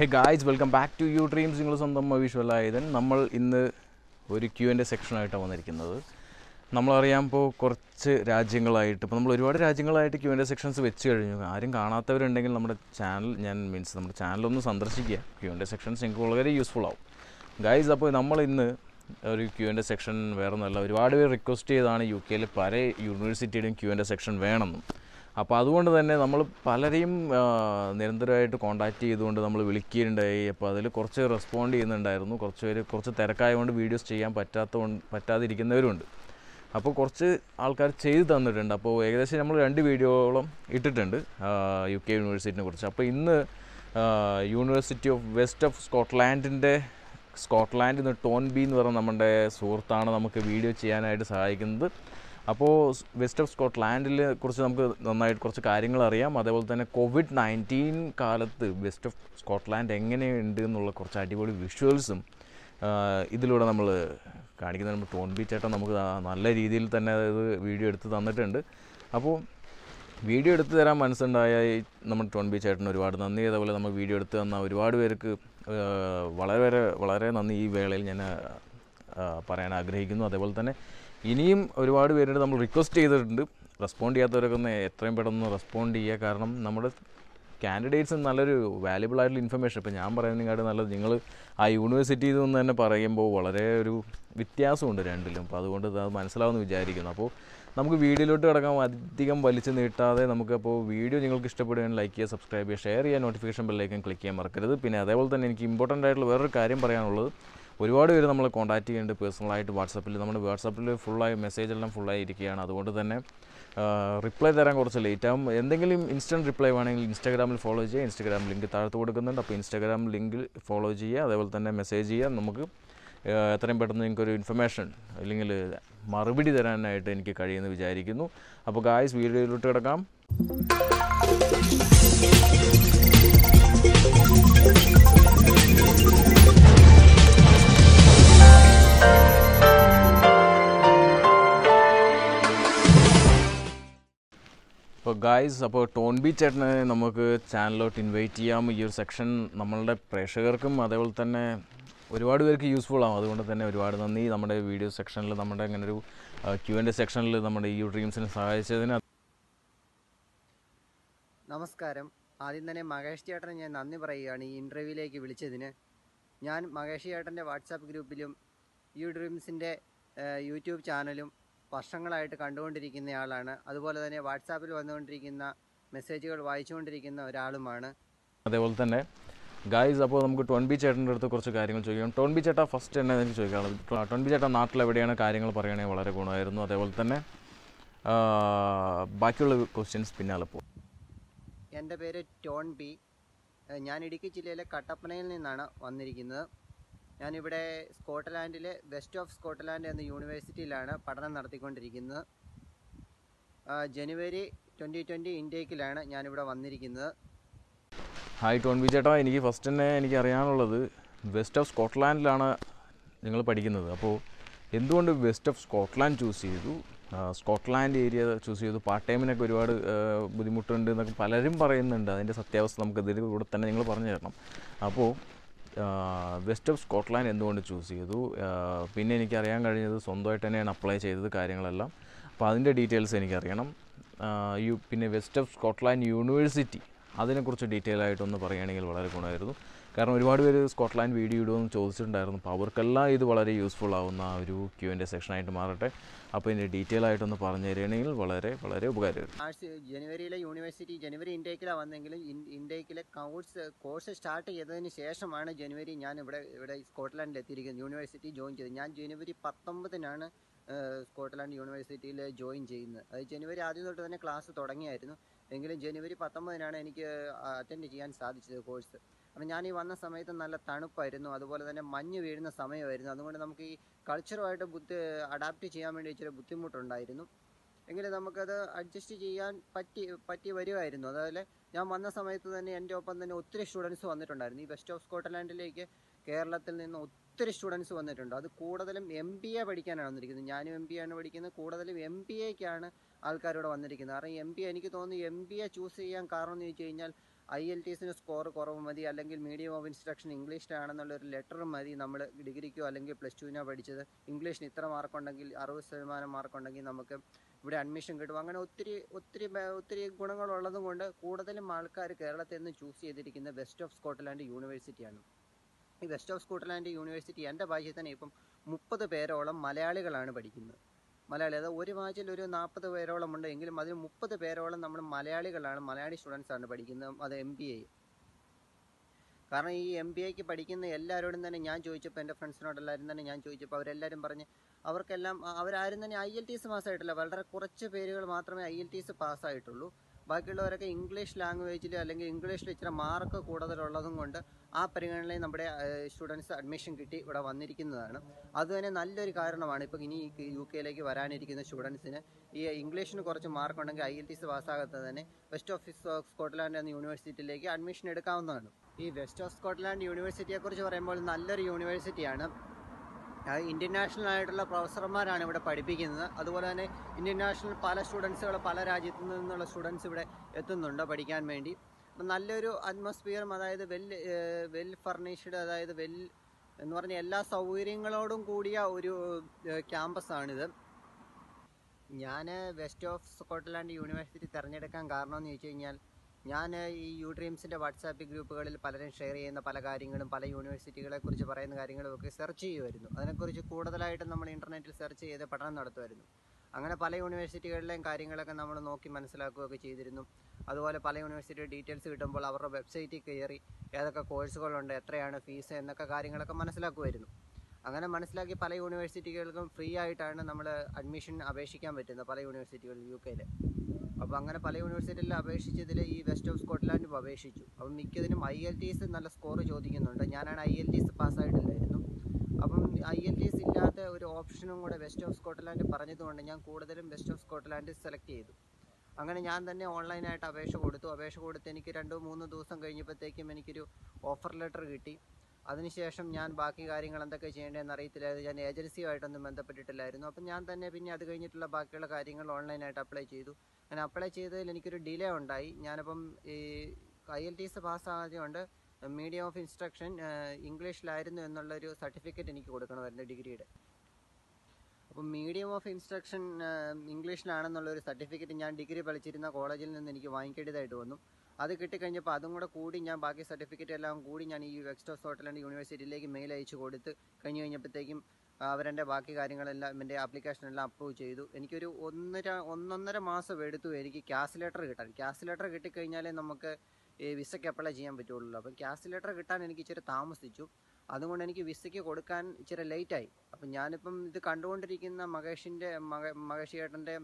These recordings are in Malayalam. Hey guys, welcome back to You Dreams. നിങ്ങൾ സ്വന്തം വിഷ്വലായതൻ. നമ്മൾ ഇന്ന് ഒരു Q&A സെക്ഷൻ ആയിട്ടാണ് വന്നിരിക്കുന്നത്. നമ്മളറിയാം ഇപ്പോൾ കുറച്ച് രാജ്യങ്ങളായിട്ട് ഇപ്പോൾ നമ്മൾ ഒരുപാട് രാജ്യങ്ങളായിട്ട് Q&A സെക്ഷൻസ് വെച്ച് കഴിഞ്ഞു. ആരും കാണാത്തവരുണ്ടെങ്കിൽ നമ്മുടെ ചാനൽ നമ്മുടെ ചാനലൊന്ന് സന്ദർശിക്കുക. Q&A സെക്ഷൻസ് നിങ്ങൾക്ക് വളരെ യൂസ്ഫുൾ ആവും ഗൈസ്. അപ്പോൾ നമ്മൾ ഇന്ന് ഒരു Q&A സെക്ഷൻ വേറൊന്നുമല്ല, ഒരുപാട് പേര് റിക്വസ്റ്റ് ചെയ്താണ് യു കെയിൽ പല യൂണിവേഴ്സിറ്റിയുടെയും Q&A സെക്ഷൻ വേണമെന്നും. അപ്പോൾ അതുകൊണ്ട് തന്നെ നമ്മൾ പലരെയും നിരന്തരമായിട്ട് കോൺടാക്റ്റ് ചെയ്തുകൊണ്ട് നമ്മൾ വിളിക്കുകയുണ്ടായി. അപ്പോൾ അതിൽ കുറച്ച് റെസ്പോണ്ട് ചെയ്യുന്നുണ്ടായിരുന്നു. കുറച്ച് പേര് കുറച്ച് തിരക്കായതുകൊണ്ട് വീഡിയോസ് ചെയ്യാൻ പറ്റാതിരിക്കുന്നവരുണ്ട്. അപ്പോൾ കുറച്ച് ആൾക്കാർ ചെയ്തു തന്നിട്ടുണ്ട്. അപ്പോൾ ഏകദേശം നമ്മൾ 2 വീഡിയോയോളം ഇട്ടിട്ടുണ്ട് യു കെ യൂണിവേഴ്സിറ്റിനെ കുറിച്ച്. അപ്പോൾ ഇന്ന് യൂണിവേഴ്സിറ്റി ഓഫ് വെസ്റ്റ് ഓഫ് സ്കോട്ട്ലാൻഡിൻ്റെ സ്കോട്ട്ലാൻഡിൽ നിന്ന് ടോൺബി എന്ന് പറഞ്ഞ നമ്മുടെ സുഹൃത്താണ് നമുക്ക് വീഡിയോ ചെയ്യാനായിട്ട് സഹായിക്കുന്നത്. അപ്പോൾ വെസ്റ്റ് ഓഫ് സ്കോട്ട്ലാൻഡിനെ കുറിച്ച് നമുക്ക് നന്നായിട്ട് കുറച്ച് കാര്യങ്ങൾ അറിയാം. അതേപോലെ തന്നെ COVID-19 കാലത്ത് വെസ്റ്റ് ഓഫ് സ്കോട്ട്ലാൻഡ് എങ്ങനെയുണ്ട് എന്നുള്ള കുറച്ച് അടിപൊളി വിഷ്വൽസും ഇതിലൂടെ നമ്മൾ കാണിക്കുന്ന നമ്മൾ ടോൺബി ചേട്ടൻ നമുക്ക് നല്ല രീതിയിൽ തന്നെ അത് വീഡിയോ എടുത്ത് തന്നിട്ടുണ്ട്. അപ്പോൾ വീഡിയോ എടുത്ത് തരാൻ മനസ്സുണ്ടായ നമ്മുടെ ടോൺബി ചേട്ടന് ഒരുപാട് നന്ദി. അതേപോലെ നമ്മൾ വീഡിയോ എടുത്ത് തന്ന ഒരുപാട് പേർക്ക് വളരെ നന്ദി ഈ വേളയിൽ ഞാൻ പറയാൻ ആഗ്രഹിക്കുന്നു. അതേപോലെ തന്നെ ഇനിയും ഒരുപാട് പേരോട് നമ്മൾ റിക്വസ്റ്റ് ചെയ്തിട്ടുണ്ട്. റെസ്പോണ്ട് ചെയ്യാത്തവരൊക്കെ ഒന്ന് എത്രയും പെട്ടെന്ന് റെസ്പോണ്ട് ചെയ്യുക. കാരണം നമ്മുടെ കാൻഡിഡേറ്റ്സിന് നല്ലൊരു വാല്യുബിൾ ആയിട്ടുള്ള ഇൻഫർമേഷൻ ഇപ്പോൾ ഞാൻ പറയുന്നതിനേക്കാൾ നല്ലത് നിങ്ങൾ ആ യൂണിവേഴ്സിറ്റിയിൽ നിന്ന് തന്നെ പറയുമ്പോൾ വളരെ ഒരു വ്യത്യാസമുണ്ട് രണ്ടിലും. അപ്പോൾ അതുകൊണ്ട് അത് മനസ്സിലാവുമെന്ന് വിചാരിക്കുന്നു. അപ്പോൾ നമുക്ക് വീഡിയോയിലോട്ട് കിടക്കാൻ അധികം വലിച്ചു നീട്ടാതെ നമുക്കപ്പോൾ വീഡിയോ നിങ്ങൾക്ക് ഇഷ്ടപ്പെടുകയും ലൈക്ക് ചെയ്യുക, സബ്സ്ക്രൈബ് ചെയ്യുക, ഷെയർ ചെയ്യുക, നോട്ടിഫിക്കേഷൻ ബെല്ലൈക്കൻ ക്ലിക്ക് ചെയ്യാൻ മറക്കരുത്. പിന്നെ അതേപോലെ തന്നെ എനിക്ക് ഇമ്പോർട്ടൻ്റ് ആയിട്ടുള്ള വേറൊരു കാര്യം പറയാനുള്ളത്, ഒരുപാട് പേര് നമ്മളെ കോൺടാക്ട് ചെയ്യുന്നുണ്ട് പേഴ്സണലായിട്ട് വാട്സപ്പിൽ. നമ്മുടെ വാട്സപ്പിൽ ഫുള്ളായി മെസ്സേജെല്ലാം ഫുള്ളായി ഇരിക്കുകയാണ്. അതുകൊണ്ട് തന്നെ റിപ്ലൈ തരാൻ കുറച്ച് ലേറ്റാകും. എന്തെങ്കിലും ഇൻസ്റ്റൻറ്റ് റിപ്ലൈ വേണമെങ്കിൽ ഇൻസ്റ്റാഗ്രാമിൽ ഫോളോ ചെയ്യുക. ഇൻസ്റ്റാഗ്രാം ലിങ്ക് താഴത്ത് കൊടുക്കുന്നുണ്ട്. അപ്പോൾ ഇൻസ്റ്റാഗ്രാം ലിങ്കിൽ ഫോളോ ചെയ്യുക. അതേപോലെ തന്നെ മെസ്സേജ് ചെയ്യുക. നമുക്ക് എത്രയും പെട്ടെന്ന് എനിക്കൊരു ഇൻഫർമേഷൻ അല്ലെങ്കിൽ മറുപടി തരാനായിട്ട് എനിക്ക് കഴിയുമെന്ന് വിചാരിക്കുന്നു. അപ്പോൾ ഗായ്സ് വീഡിയോയിലോട്ട് കിടക്കാം. അപ്പോൾ ഗായ്സ്, അപ്പോൾ ടോൺബി ചേട്ടനെ നമുക്ക് ചാനലിലോട്ട് ഇൻവൈറ്റ് ചെയ്യാം. ഈ ഒരു സെക്ഷൻ നമ്മളുടെ പ്രേക്ഷകർക്കും അതേപോലെ തന്നെ ഒരുപാട് പേർക്ക് യൂസ്ഫുൾ ആകും. അതുകൊണ്ട് തന്നെ ഒരുപാട് നന്ദി. നമ്മുടെ വീഡിയോ സെക്ഷനിൽ നമ്മുടെ ഇങ്ങനൊരു Q&A സെക്ഷനിൽ നമ്മുടെ ഈ ഡ്രീംസിനെ സഹായിച്ചതിന് നമസ്കാരം. ആദ്യം തന്നെ മഹേഷ് ചേട്ടന് ഞാൻ നന്ദി പറയുകയാണ് ഈ ഇൻ്റർവ്യൂവിലേക്ക് വിളിച്ചതിന്. ഞാൻ മഹേഷ് ചേട്ടൻ്റെ വാട്സാപ്പ് ഗ്രൂപ്പിലും ഈ ഡ്രീംസിൻ്റെ യൂട്യൂബ് ചാനലും വർഷങ്ങളായിട്ട് കണ്ടുകൊണ്ടിരിക്കുന്നയാളാണ്. അതുപോലെ തന്നെ വാട്സാപ്പിൽ വന്നുകൊണ്ടിരിക്കുന്ന മെസ്സേജുകൾ വായിച്ചുകൊണ്ടിരിക്കുന്ന ഒരാളുമാണ്. അതേപോലെ തന്നെ ഗായ്സ്, അപ്പോൾ നമുക്ക് ടോൺബി ചേട്ടൻ്റെ അടുത്ത് കുറച്ച് കാര്യങ്ങൾ ചോദിക്കാം. ടോൺബി ചേട്ടാ, ഫസ്റ്റ് തന്നെ എനിക്ക് ചോദിക്കാനുള്ളത്, ടോൺബി ചേട്ടാ നാട്ടിലെവിടെയാണ്, കാര്യങ്ങൾ പറയുകയാണെങ്കിൽ വളരെ ഗുണമായിരുന്നു. അതേപോലെ തന്നെ ബാക്കിയുള്ള ക്വസ്റ്റ്യൻസ് പിന്നാലെ പോകും. എൻ്റെ പേര് ടോൺബി. ഞാൻ ഇടുക്കി ജില്ലയിലെ കട്ടപ്പനയിൽ നിന്നാണ് വന്നിരിക്കുന്നത്. ഞാനിവിടെ സ്കോട്ട്ലാൻഡിലെ വെസ്റ്റ് ഓഫ് സ്കോട്ട്ലാൻഡ് എന്ന യൂണിവേഴ്സിറ്റിയിലാണ് പഠനം നടത്തിക്കൊണ്ടിരിക്കുന്നത്. ജനുവരി 2020 ഇൻടേക്കിലാണ് ഞാനിവിടെ വന്നിരിക്കുന്നത്. ഹായ് ടോൺബി ചേട്ടാ, എനിക്ക് ഫസ്റ്റ് തന്നെ അറിയാനുള്ളത്, വെസ്റ്റ് ഓഫ് സ്കോട്ട്ലാൻഡിലാണ് നിങ്ങൾ പഠിക്കുന്നത്. അപ്പോൾ എന്തുകൊണ്ട് വെസ്റ്റ് ഓഫ് സ്കോട്ട്ലാൻഡ് ചൂസ് ചെയ്തു? സ്കോട്ട്ലാൻഡ് ഏരിയ ചൂസ് ചെയ്തു? പാർട്ട് ടൈമിനൊക്കെ ഒരുപാട് ബുദ്ധിമുട്ടുണ്ട് എന്നൊക്കെ പലരും പറയുന്നുണ്ട്. അതിൻ്റെ സത്യാവസ്ഥ നമുക്ക് ഇതിലൂടെ തന്നെ നിങ്ങൾ പറഞ്ഞു തരണം. അപ്പോൾ വെസ്റ്റ് ഓഫ് സ്കോട്ട്ലാൻഡ് എന്തുകൊണ്ട് ചൂസ് ചെയ്തു? പിന്നെ എനിക്കറിയാൻ കഴിഞ്ഞത് സ്വന്തമായിട്ട് തന്നെയാണ് അപ്ലൈ ചെയ്തത് കാര്യങ്ങളെല്ലാം. അപ്പോൾ അതിൻ്റെ ഡീറ്റെയിൽസ് എനിക്കറിയണം. പിന്നെ വെസ്റ്റ് ഓഫ് സ്കോട്ട്ലാൻഡ് യൂണിവേഴ്സിറ്റി അതിനെക്കുറിച്ച് ഡീറ്റെയിൽ ആയിട്ടൊന്ന് പറയുകയാണെങ്കിൽ വളരെ ഗുണമായിരുന്നു. കാരണം ഒരുപാട് പേര് സ്കോട്ട്ലാൻഡ് വീഡിയോ ഇടുമെന്ന് ചോദിച്ചിട്ടുണ്ടായിരുന്നു. അപ്പോൾ അവർക്കെല്ലാം ഇത് വളരെ യൂസ്ഫുൾ ആവുന്ന ഒരു Q&A സെക്ഷനായിട്ട് മാറട്ടെ. അപ്പോൾ ഇതിൻ്റെ ഡീറ്റെയിൽ ആയിട്ടൊന്ന് പറഞ്ഞു തരികയാണെങ്കിൽ വളരെ വളരെ ഉപകാരമായിരുന്നു. ജനുവരിയിലെ യൂണിവേഴ്സിറ്റി ജനുവരി ഇൻടേക്കിലാണ് വന്നെങ്കിലും ഇൻടേക്കിലെ കോഴ്സ് സ്റ്റാർട്ട് ചെയ്തതിന് ശേഷമാണ് ജനുവരി ഞാൻ ഇവിടെ സ്കോട്ട്ലാൻഡിൽ എത്തിയിരിക്കുന്നത്, യൂണിവേഴ്സിറ്റി ജോയിൻ ചെയ്തത്. ഞാൻ ജനുവരി 19 സ്കോട്ട്ലാൻഡ് യൂണിവേഴ്സിറ്റിയിൽ ജോയിൻ ചെയ്യുന്നത്. അത് ജനുവരി ആദ്യം തൊട്ട് തന്നെ ക്ലാസ് തുടങ്ങിയായിരുന്നു. എങ്കിലും ജനുവരി 19 എനിക്ക് അറ്റൻഡ് ചെയ്യാൻ സാധിച്ചത് കോഴ്സ്. അപ്പം ഞാൻ ഈ വന്ന സമയത്ത് നല്ല തണുപ്പായിരുന്നു. അതുപോലെ തന്നെ മഞ്ഞ് വീഴുന്ന സമയമായിരുന്നു. അതുകൊണ്ട് നമുക്ക് ഈ കൾച്ചറുമായിട്ട് അഡാപ്റ്റ് ചെയ്യാൻ വേണ്ടി ഇച്ചിരി ബുദ്ധിമുട്ടുണ്ടായിരുന്നു. എങ്കിലും നമുക്കത് അഡ്ജസ്റ്റ് ചെയ്യാൻ പറ്റി വരുമായിരുന്നു. അതുപോലെ ഞാൻ വന്ന സമയത്ത് തന്നെ എൻ്റെ ഒപ്പം തന്നെ ഒത്തിരി സ്റ്റുഡൻസ് വന്നിട്ടുണ്ടായിരുന്നു. ഈ വെസ്റ്റ് ഓഫ് സ്കോട്ട്ലാൻഡിലേക്ക് കേരളത്തിൽ നിന്ന് ഒത്തിരി സ്റ്റുഡൻസ് വന്നിട്ടുണ്ട്. അത് കൂടുതലും MBA പഠിക്കാനാണ് വന്നിരിക്കുന്നത്. ഞാനും MBA ആണ് പഠിക്കുന്നത്. കൂടുതലും MBAക്കാണ് ആൾക്കാരിവിടെ വന്നിരിക്കുന്നത്. കാരണം MBA എനിക്ക് തോന്നുന്നു MBA ചൂസ് ചെയ്യാൻ കാരണം എന്ന് ചോദിച്ചു കഴിഞ്ഞാൽ IELTS स्कोर കുറവ് മതി അല്ലെങ്കിൽ മീഡിയം ഓഫ് ഇൻസ്ട്രക്ഷൻ ഇംഗ്ലീഷ് ആണെന്നുള്ള ഒരു ലെറ്റർ മതി നമ്മൾ ഡിഗ്രിക്കോ അല്ലെങ്കിൽ പ്ലസ് 2നോ പഠിച്ചത് ഇംഗ്ലീഷിന് ഇത്ര മാർക്ക് ഉണ്ടെങ്കിൽ 60% മാർക്ക് ഉണ്ടെങ്കിൽ നമുക്ക് ഇവിടെ അഡ്മിഷൻ കിട്ടും അങ്ങനെ ഒത്തിരി ഒത്തിരി ഒത്തിരി ഗുണങ്ങൾ ഉള്ളതുകൊണ്ട് കൂടുതലും ആൾക്കാർ കേരളത്തിൽ നിന്ന് ചൂസ് ചെയ്തിരിക്കുന്ന വെസ്റ്റ് ഓഫ് സ്കോട്ട്ലാൻഡ് യൂണിവേഴ്സിറ്റിയാണ് ഈ വെസ്റ്റ് ഓഫ് സ്കോട്ട്ലാൻഡ് യൂണിവേഴ്സിറ്റി എൻ്റെ ഭാഷയിൽ തന്നെ ഇപ്പം 30 പേരോളം മലയാളികളാണ് പഠിക്കുന്നത് മലയാളി അത് ഒരു ബാച്ചിൽ ഒരു 40 പേരോളം ഉണ്ടെങ്കിലും അതിൽ 30 പേരോളം നമ്മൾ മലയാളികളാണ് മലയാളി സ്റ്റുഡൻസ് ആണ് പഠിക്കുന്നത് അത് MBA കാരണം ഈ MBAക്ക് പഠിക്കുന്ന എല്ലാവരോടും തന്നെ ഞാൻ ചോദിച്ചപ്പോൾ എൻ്റെ ഫ്രണ്ട്സിനോടെല്ലാവരും തന്നെ ഞാൻ ചോദിച്ചപ്പോൾ അവരെല്ലാവരും പറഞ്ഞ് അവർക്കെല്ലാം അവരാരും തന്നെ IELTS പാസ്സായിട്ടില്ല വളരെ കുറച്ച് പേരുകൾ മാത്രമേ IELTS പാസ്സായിട്ടുള്ളൂ ബാക്കിയുള്ളവരൊക്കെ ഇംഗ്ലീഷ് ലാംഗ്വേജിൽ അല്ലെങ്കിൽ ഇംഗ്ലീഷിൽ ഇച്ചിരി മാർക്ക് കൂടുതലുള്ളതും കൊണ്ട് ആ പരിഗണനയിൽ നമ്മുടെ സ്റ്റുഡൻസ് അഡ്മിഷൻ കിട്ടി ഇവിടെ വന്നിരിക്കുന്നതാണ് അതുതന്നെ നല്ലൊരു കാരണമാണ് ഇപ്പോൾ ഇനി UK യിലേക്ക് വരാനിരിക്കുന്ന സ്റ്റുഡൻസിന് ഈ ഇംഗ്ലീഷിന് കുറച്ച് മാർക്ക് ഉണ്ടെങ്കിൽ IELTS പാസ്സാകാതെ തന്നെ വെസ്റ്റ് ഓഫ് സ്കോട്ട്ലാൻഡ് എന്ന യൂണിവേഴ്സിറ്റിയിലേക്ക് അഡ്മിഷൻ എടുക്കാവുന്നതാണ് ഈ വെസ്റ്റ് ഓഫ് സ്കോട്ട്ലാൻഡ് യൂണിവേഴ്സിറ്റിയെക്കുറിച്ച് പറയുമ്പോൾ നല്ലൊരു യൂണിവേഴ്സിറ്റിയാണ് ഇൻ്റർനാഷണൽ ആയിട്ടുള്ള പ്രൊഫസർമാരാണ് ഇവിടെ പഠിപ്പിക്കുന്നത് അതുപോലെ തന്നെ ഇൻ്റർനാഷണൽ പല സ്റ്റുഡൻസുകൾ പല രാജ്യത്തു നിന്നുള്ള സ്റ്റുഡൻസ് ഇവിടെ എത്തുന്നുണ്ട് പഠിക്കാൻ വേണ്ടി അപ്പം നല്ലൊരു അറ്റ്മോസ്ഫിയറും അതായത് വെൽ ഫർണിഷ്ഡ് അതായത് വെൽ എന്ന് പറഞ്ഞ എല്ലാ സൗകര്യങ്ങളോടും കൂടിയ ഒരു ക്യാമ്പസാണിത് ഞാൻ വെസ്റ്റ് ഓഫ് സ്കോട്ട്ലാൻഡ് യൂണിവേഴ്സിറ്റി തിരഞ്ഞെടുക്കാൻ കാരണമെന്ന് ചോദിച്ചു കഴിഞ്ഞാൽ ഞാൻ ഈ യുഡ്രീംസിൻ്റെ വാട്സാപ്പ് ഗ്രൂപ്പുകളിൽ പലരും ഷെയർ ചെയ്യുന്ന പല കാര്യങ്ങളും പല യൂണിവേഴ്സിറ്റികളെക്കുറിച്ച് പറയുന്ന കാര്യങ്ങളും ഒക്കെ സെർച്ച് ചെയ്യുമായിരുന്നു അതിനെക്കുറിച്ച് കൂടുതലായിട്ട് നമ്മൾ ഇൻ്റർനെറ്റിൽ സെർച്ച് ചെയ്ത് പഠനം നടത്തുമായിരുന്നു അങ്ങനെ പല യൂണിവേഴ്സിറ്റികളിലെയും കാര്യങ്ങളൊക്കെ നമ്മൾ നോക്കി മനസ്സിലാക്കുകയൊക്കെ ചെയ്തിരുന്നു അതുപോലെ പല യൂണിവേഴ്സിറ്റിയുടെ ഡീറ്റെയിൽസ് കിട്ടുമ്പോൾ അവരുടെ വെബ്സൈറ്റിൽ കയറി ഏതൊക്കെ കോഴ്സുകളുണ്ട് എത്രയാണ് ഫീസ് എന്നൊക്കെ കാര്യങ്ങളൊക്കെ മനസ്സിലാക്കുമായിരുന്നു അങ്ങനെ മനസ്സിലാക്കി പല യൂണിവേഴ്സിറ്റികൾക്കും ഫ്രീ ആയിട്ടാണ് നമ്മൾ അഡ്മിഷൻ അപേക്ഷിക്കാൻ പറ്റുന്നത് പല യൂണിവേഴ്സിറ്റികളിൽ UK യിൽ അപ്പോൾ അങ്ങനെ പല യൂണിവേഴ്സിറ്റികളിൽ അപേക്ഷിച്ചതിൽ ഈ വെസ്റ്റ് ഓഫ് സ്കോട്ട്ലാൻഡും അപേക്ഷിച്ചു അപ്പം മിക്കതിനും IELTS നല്ല സ്കോർ ചോദിക്കുന്നുണ്ട് ഞാനാണ് IELTS പാസ്സായിട്ടില്ലായിരുന്നു അപ്പം IELTS ഇല്ലാത്ത ഒരു ഓപ്ഷനും കൂടെ വെസ്റ്റ് ഓഫ് സ്കോട്ട്ലാൻഡ് പറഞ്ഞതുകൊണ്ട് ഞാൻ കൂടുതലും വെസ്റ്റ് ഓഫ് സ്കോട്ട്ലാൻഡ് സെലക്ട് ചെയ്തു അങ്ങനെ ഞാൻ തന്നെ ഓൺലൈനായിട്ട് അപേക്ഷ കൊടുത്ത് എനിക്ക് 2-3 ദിവസം കഴിഞ്ഞപ്പോഴത്തേക്കും എനിക്കൊരു ഓഫർ ലെറ്റർ കിട്ടി അതിനുശേഷം ഞാൻ ബാക്കി കാര്യങ്ങൾ എന്തൊക്കെ ചെയ്യേണ്ടതെന്ന് അറിയത്തില്ലായിരുന്നു ഞാൻ ഏജൻസിയുമായിട്ടൊന്നും ബന്ധപ്പെട്ടിട്ടില്ലായിരുന്നു അപ്പം ഞാൻ തന്നെ പിന്നെ അത് കഴിഞ്ഞിട്ടുള്ള ബാക്കിയുള്ള കാര്യങ്ങൾ ഓൺലൈനായിട്ട് അപ്ലൈ ചെയ്തു അങ്ങനെ അപ്ലൈ ചെയ്തതിൽ എനിക്കൊരു ഡിലേ ഉണ്ടായി ഞാനപ്പം ഈ IELTS പാസ്സായതുകൊണ്ട് മീഡിയം ഓഫ് ഇൻസ്ട്രക്ഷൻ ഇംഗ്ലീഷിലായിരുന്നു എന്നുള്ളൊരു സർട്ടിഫിക്കറ്റ് എനിക്ക് കൊടുക്കണമായിരുന്നു ഡിഗ്രിയുടെ അപ്പം മീഡിയം ഓഫ് ഇൻസ്ട്രക്ഷൻ ഇംഗ്ലീഷിലാണെന്നുള്ളൊരു സർട്ടിഫിക്കറ്റ് ഞാൻ ഡിഗ്രി പഠിച്ചിരുന്ന കോളേജിൽ നിന്ന് എനിക്ക് വാങ്ങിക്കേണ്ടതായിട്ട് വന്നു അത് കിട്ടിക്കഴിഞ്ഞപ്പോൾ അതും കൂടെ കൂടി ഞാൻ ബാക്കി സർട്ടിഫിക്കറ്റ് എല്ലാം കൂടി ഞാൻ ഈ വെസ്റ്റ് ഓഫ് സ്കോട്ട്ലാൻഡ് യൂണിവേഴ്സിറ്റിയിലേക്ക് മെയിൽ അയച്ചു കൊടുത്ത് കഴിഞ്ഞപ്പോഴത്തേക്കും അവരെൻ്റെ ബാക്കി കാര്യങ്ങളെല്ലാം എൻ്റെ ആപ്ലിക്കേഷനെല്ലാം അപ്രൂവ് ചെയ്തു എനിക്കൊരു ഒന്നൊന്നര മാസം എടുത്തു എനിക്ക് ക്യാഷ് ലെറ്റർ കിട്ടാൻ ക്യാഷ് ലെറ്റർ കിട്ടിക്കഴിഞ്ഞാലേ നമുക്ക് ഈ വിസയ്ക്ക് അപ്ലൈ ചെയ്യാൻ പറ്റുള്ളൂ അപ്പം ക്യാഷ് ലെറ്റർ കിട്ടാൻ എനിക്ക് ഇച്ചിരി താമസിച്ചു അതുകൊണ്ട് എനിക്ക് വിസയ്ക്ക് കൊടുക്കാൻ ഇച്ചിരി ലേറ്റായി അപ്പം ഞാനിപ്പം ഇത് കണ്ടുകൊണ്ടിരിക്കുന്ന മഹേഷ് ചേട്ടൻ്റെ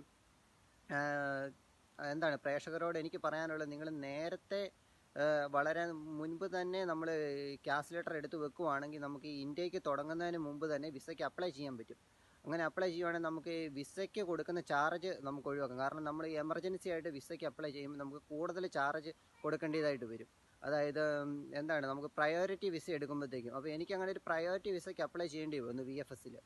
എന്താണ് പ്രേക്ഷകരോട് എനിക്ക് പറയാനുള്ളത് നിങ്ങൾ നേരത്തെ വളരെ മുൻപ് തന്നെ നമ്മൾ ക്യാഷ് ലെറ്റർ എടുത്ത് വെക്കുകയാണെങ്കിൽ നമുക്ക് ഇന്ത്യക്ക് തുടങ്ങുന്നതിന് മുമ്പ് തന്നെ വിസയ്ക്ക് അപ്ലൈ ചെയ്യാൻ പറ്റും അങ്ങനെ അപ്ലൈ ചെയ്യുവാണെങ്കിൽ നമുക്ക് വിസയ്ക്ക് കൊടുക്കുന്ന ചാർജ് നമുക്ക് ഒഴിവാക്കാം കാരണം നമ്മൾ എമർജൻസി ആയിട്ട് വിസയ്ക്ക് അപ്ലൈ ചെയ്യുമ്പോൾ നമുക്ക് കൂടുതൽ ചാർജ് കൊടുക്കേണ്ടതായിട്ട് വരും അതായത് എന്താണ് നമുക്ക് പ്രയോറിറ്റി വിസ എടുക്കുമ്പോഴത്തേക്കും അപ്പോൾ എനിക്കങ്ങനെ ഒരു പ്രയോറിറ്റി വിസയ്ക്ക് അപ്ലൈ ചെയ്യേണ്ടി വന്നു VFS ൽ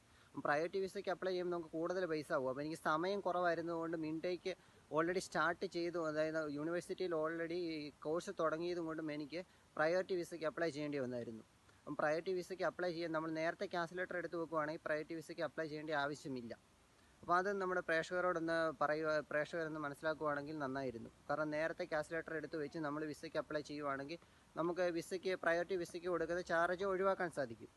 പ്രയോറിറ്റി വിസയ്ക്ക് അപ്ലൈ ചെയ്യുമ്പോൾ നമുക്ക് കൂടുതൽ പൈസ ആകും അപ്പോൾ എനിക്ക് സമയം കുറവായിരുന്നതുകൊണ്ട് മിൻഡേക്ക് ഓൾറെഡി സ്റ്റാർട്ട് ചെയ്തു അതായത് യൂണിവേഴ്സിറ്റിയിൽ ഓൾറെഡി കോഴ്സ് തുടങ്ങിയതും കൊണ്ടും എനിക്ക് പ്രയോറിറ്റി വിസയ്ക്ക് അപ്ലൈ ചെയ്യേണ്ടി വന്നായിരുന്നു അപ്പം പ്രയോറിറ്റി വിസയ്ക്ക് അപ്ലൈ ചെയ്യാൻ നമ്മൾ നേരത്തെ ക്യാഷ് ലെറ്റർ എടുത്ത് വെക്കുകയാണെങ്കിൽ പ്രയോറിറ്റി വിസയ്ക്ക് അപ്ലൈ ചെയ്യേണ്ട ആവശ്യമില്ല അപ്പോൾ അത് നമ്മുടെ പ്രേക്ഷകരോടൊന്ന് പ്രേക്ഷകരൊന്ന് മനസ്സിലാക്കുകയാണെങ്കിൽ നന്നായിരുന്നു കാരണം നേരത്തെ ക്യാഷ് ലെറ്റർ എടുത്ത് വെച്ച് നമ്മൾ വിസയ്ക്ക് അപ്ലൈ ചെയ്യുവാണെങ്കിൽ നമുക്ക് വിസയ്ക്ക് പ്രയോറിറ്റി വിസയ്ക്ക് കൊടുക്കുന്ന ചാർജ് ഒഴിവാക്കാൻ സാധിക്കും